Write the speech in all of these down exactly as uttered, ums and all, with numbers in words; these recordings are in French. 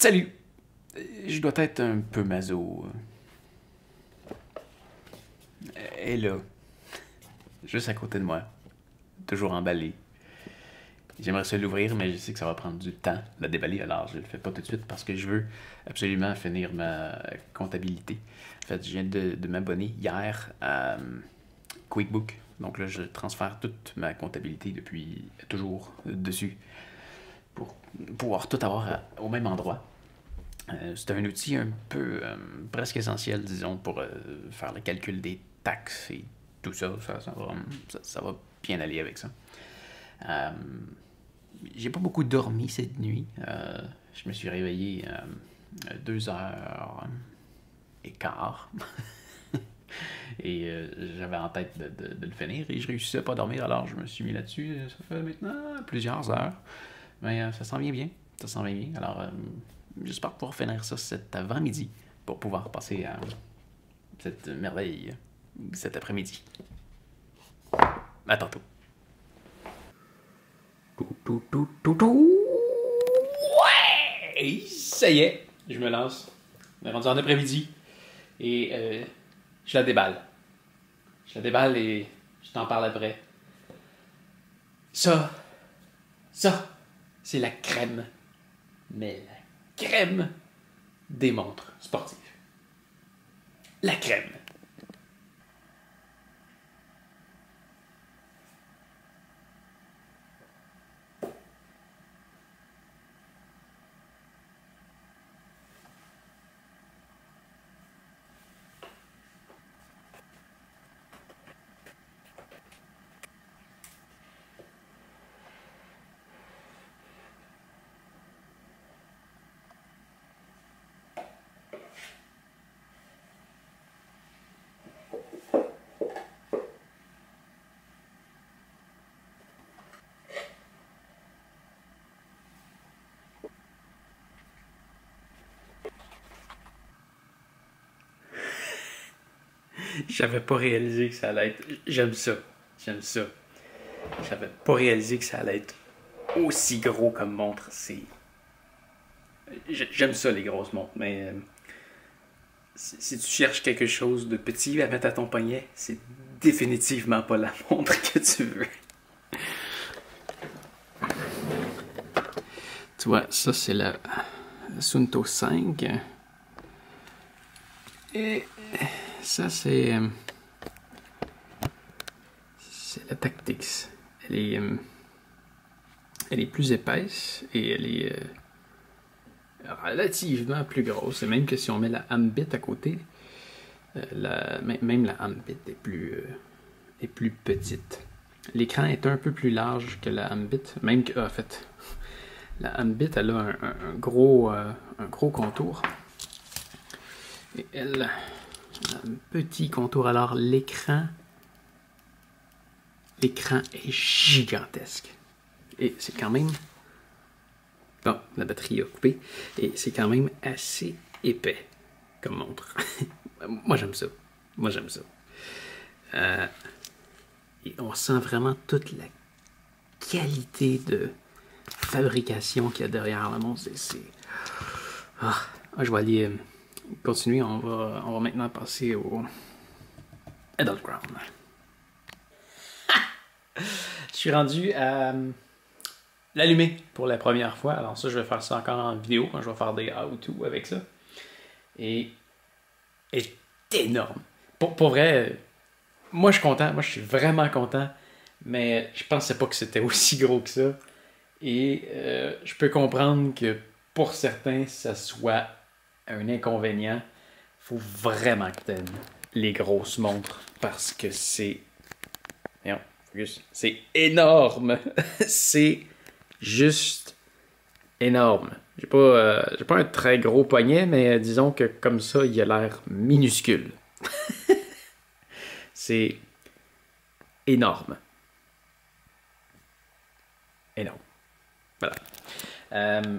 Salut! Je dois être un peu maso. Elle est là, juste à côté de moi, toujours emballée. J'aimerais ça l'ouvrir, mais je sais que ça va prendre du temps, la déballer, alors je le fais pas tout de suite parce que je veux absolument finir ma comptabilité. En fait, je viens de, de m'abonner hier à QuickBooks, donc là je transfère toute ma comptabilité depuis toujours dessus pour pouvoir tout avoir à, au même endroit. Euh, C'est un outil un peu euh, presque essentiel, disons, pour euh, faire le calcul des taxes et tout ça, ça, ça, va, ça, ça va bien aller avec ça. Euh, j'ai pas beaucoup dormi cette nuit. Euh, je me suis réveillé euh, deux heures et quart. Et euh, j'avais en tête de, de, de le finir et je réussissais à pas dormir, alors je me suis mis là-dessus. Ça fait maintenant plusieurs heures. Mais euh, ça s'en vient bien. Ça s'en vient bien. Alors, euh, j'espère pouvoir finir ça cet avant-midi pour pouvoir passer à cette merveille cet après-midi. À tantôt. Ouais! Ça y est, je me lance. On est rendu en après-midi et euh, je la déballe. Je la déballe et je t'en parle après. Ça, ça, c'est la crème, mais la crème des montres sportives. La crème. J'avais pas réalisé que ça allait être... J'aime ça. J'aime ça. J'avais pas réalisé que ça allait être aussi gros comme montre. C'est... J'aime ça, les grosses montres, mais... Si tu cherches quelque chose de petit à mettre à ton poignet, c'est définitivement pas la montre que tu veux. Tu vois, ça, c'est la Suunto cinq. Et... ça, c'est euh, la Tactix. Elle est, euh, elle est plus épaisse et elle est euh, relativement plus grosse. Et même que si on met la Ambit à côté, euh, la, même la Ambit est plus, euh, est plus petite. L'écran est un peu plus large que la Ambit. Même que, en fait, la Ambit, elle a un, un, un, gros, euh, un gros contour. Et elle... un petit contour, alors l'écran l'écran est gigantesque et c'est quand même bon, la batterie a coupé et c'est quand même assez épais comme montre. Moi j'aime ça, moi j'aime ça euh, et on sent vraiment toute la qualité de fabrication qu'il y a derrière la montre. C'est... ah, je vais aller continuer, on va, on va maintenant passer au Adult Ground. Je suis rendu à l'allumer pour la première fois. Alors ça, je vais faire ça encore en vidéo quand je vais faire des how-to avec ça. Et est énorme. Pour, pour vrai, moi je suis content, moi je suis vraiment content, mais je pensais pas que c'était aussi gros que ça. Et euh, je peux comprendre que pour certains, ça soit un inconvénient. Faut vraiment que t'aimes les grosses montres parce que c'est... c'est énorme. C'est juste énorme. J'ai pas, euh, j'ai pas un très gros poignet, mais disons que comme ça, il a l'air minuscule. C'est énorme. Énorme. Voilà. Euh...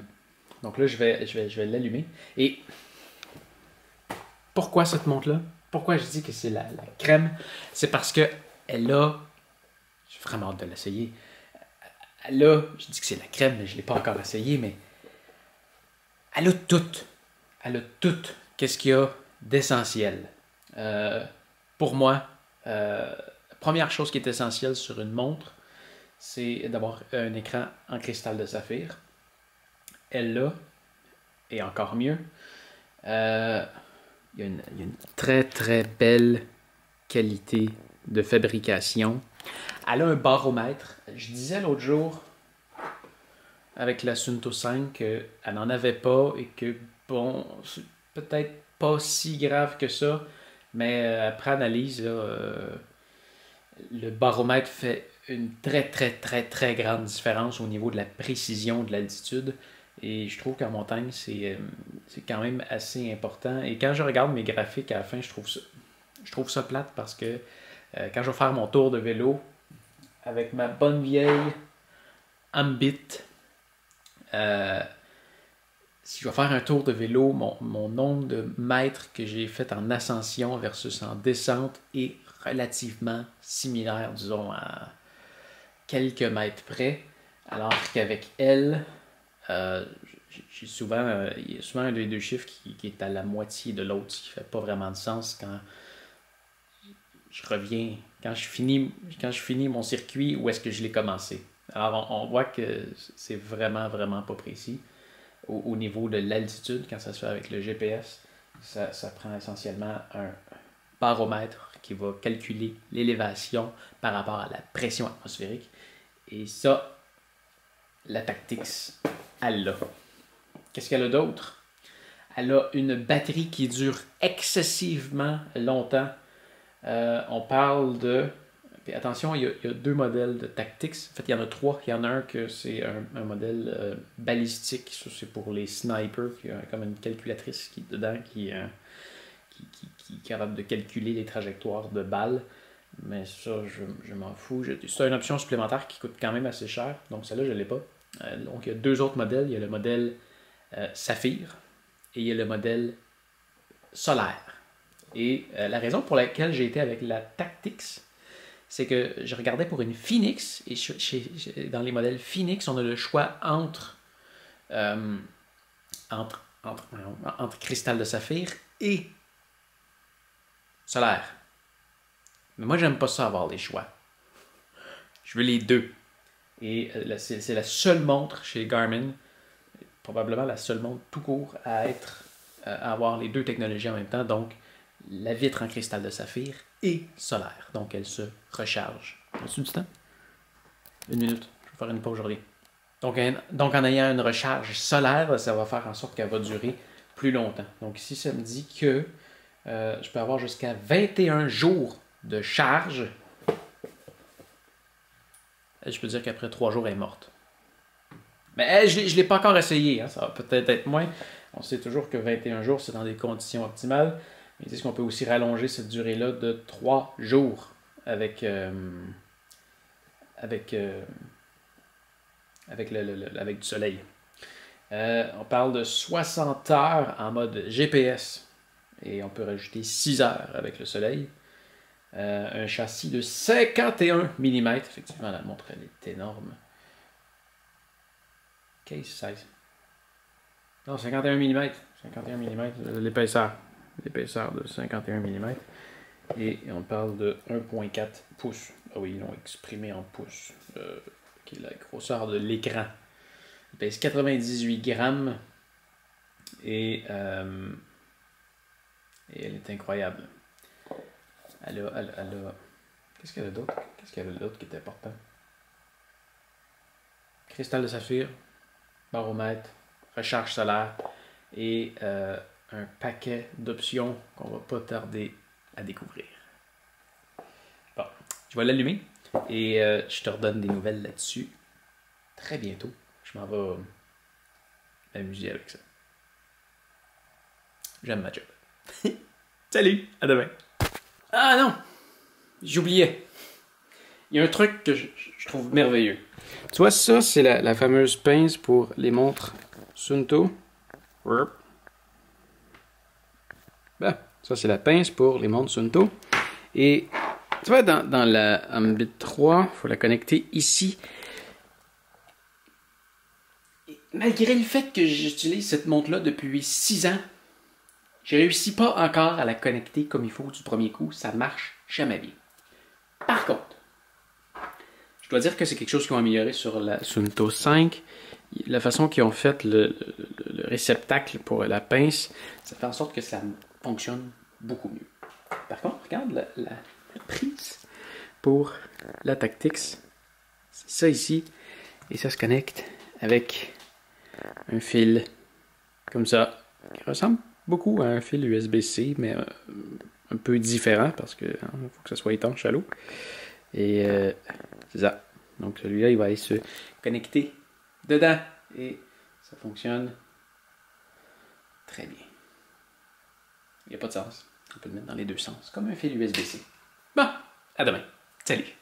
Donc là, je vais, je vais, je vais l'allumer. Et pourquoi cette montre-là? Pourquoi je dis que c'est la, la crème? C'est parce qu'elle a... j'ai vraiment hâte de l'essayer. Elle a... je dis que c'est la crème, mais je ne l'ai pas encore essayé, mais elle a tout. Elle a tout. Qu'est-ce qu'il y a d'essentiel? Euh, pour moi, euh, première chose qui est essentielle sur une montre, c'est d'avoir un écran en cristal de saphir. Elle l'a, et encore mieux. Euh, il y a une, il y a une très très belle qualité de fabrication. Elle a un baromètre. Je disais l'autre jour avec la Suunto cinq qu'elle n'en avait pas et que bon, c'est peut-être pas si grave que ça, mais après analyse, là, euh, le baromètre fait une très très très très grande différence au niveau de la précision de l'altitude. Et je trouve qu'en montagne, c'est quand même assez important. Et quand je regarde mes graphiques à la fin, je trouve ça, je trouve ça plate parce que euh, quand je vais faire mon tour de vélo avec ma bonne vieille Ambit, euh, si je vais faire un tour de vélo, mon, mon nombre de mètres que j'ai fait en ascension versus en descente est relativement similaire, disons, à quelques mètres près. Alors qu'avec elle... Euh, j'ai souvent, euh, il y a souvent un des deux chiffres qui, qui est à la moitié de l'autre, ce qui fait pas vraiment de sens quand je reviens, quand je finis, quand je finis mon circuit, où est-ce que je l'ai commencé. Alors on, on voit que c'est vraiment, vraiment pas précis. Au, au niveau de l'altitude, quand ça se fait avec le G P S, ça, ça prend essentiellement un baromètre qui va calculer l'élévation par rapport à la pression atmosphérique. Et ça, la Tactix, elle l'a. Qu'est-ce qu'elle a d'autre? Elle a une batterie qui dure excessivement longtemps. Euh, on parle de... Puis attention, il y, a, il y a deux modèles de Tactix. En fait, il y en a trois. Il y en a un que c'est un, un modèle euh, balistique. Ça, c'est pour les snipers. Il y a comme une calculatrice qui est dedans qui, euh, qui, qui, qui est capable de calculer les trajectoires de balles. Mais ça, je, je m'en fous. C'est une option supplémentaire qui coûte quand même assez cher. Donc celle-là, je ne l'ai pas. Donc, il y a deux autres modèles. Il y a le modèle euh, saphir et il y a le modèle solaire. Et euh, la raison pour laquelle j'ai été avec la Tactix, c'est que je regardais pour une Phoenix. Et chez, chez, dans les modèles Phoenix, on a le choix entre, euh, entre, entre, entre cristal de saphir et solaire. Mais moi, j'aime pas ça avoir les choix. Je veux les deux. Et c'est la seule montre chez Garmin, probablement la seule montre tout court à, être, à avoir les deux technologies en même temps, donc la vitre en cristal de saphir et solaire. Donc elle se recharge. As-tu du temps? Une minute, je vais faire une pause aujourd'hui. Donc, donc en ayant une recharge solaire, ça va faire en sorte qu'elle va durer plus longtemps. Donc ici, ça me dit que euh, je peux avoir jusqu'à vingt et un jours de charge. Je peux dire qu'après trois jours, elle est morte. Mais elle, je ne l'ai pas encore essayé. Hein. Ça va peut-être être moins. On sait toujours que vingt et un jours, c'est dans des conditions optimales. Ils disent qu'on peut aussi rallonger cette durée-là de trois jours avec, euh, avec, euh, avec, le, le, le, avec du soleil. Euh, on parle de soixante heures en mode G P S. Et on peut rajouter six heures avec le soleil. Euh, un châssis de cinquante et un millimètres. Effectivement, la montre, elle est énorme. Case size. Non, cinquante et un millimètres. cinquante et un millimètres, l'épaisseur. L'épaisseur de cinquante et un millimètres. Et on parle de un virgule quatre pouces. Ah oui, ils l'ont exprimé en pouces. Euh, qui est la grosseur de l'écran. Il pèse quatre-vingt-dix-huit grammes. Et, euh, et elle est incroyable. Elle a, elle, elle a... Qu'est-ce qu'elle a d'autre? Qu'est-ce qu'elle a d'autre qui est important? Cristal de saphir, baromètre, recharge solaire et euh, un paquet d'options qu'on va pas tarder à découvrir. Bon, je vais l'allumer et euh, je te redonne des nouvelles là-dessus très bientôt. Je m'en vais m'amuser avec ça. J'aime ma job. Salut, à demain! Ah non! J'oubliais. Il y a un truc que je, je trouve merveilleux. Tu vois, ça, c'est la, la fameuse pince pour les montres Suunto. Ben, ça, c'est la pince pour les montres Suunto. Et tu vois, dans, dans la Ambit trois, il faut la connecter ici. malgré le fait que j'utilise cette montre-là depuis six ans, je ne réussis pas encore à la connecter comme il faut du premier coup. Ça ne marche jamais bien. Par contre, je dois dire que c'est quelque chose qu'ils ont amélioré sur la Suunto cinq. La façon qu'ils ont fait le, le, le réceptacle pour la pince, ça fait en sorte que ça fonctionne beaucoup mieux. Par contre, regarde la, la prise pour la Tactix. C'est ça ici. Et ça se connecte avec un fil comme ça, qui ressemble beaucoup à un fil U S B C, mais euh, un peu différent parce que hein, faut que ça soit étanche à l'eau. Et euh, c'est ça. Donc celui-là, il va aller se connecter dedans et ça fonctionne très bien. Il n'y a pas de sens. On peut le mettre dans les deux sens, comme un fil U S B C. Bon, à demain. Salut!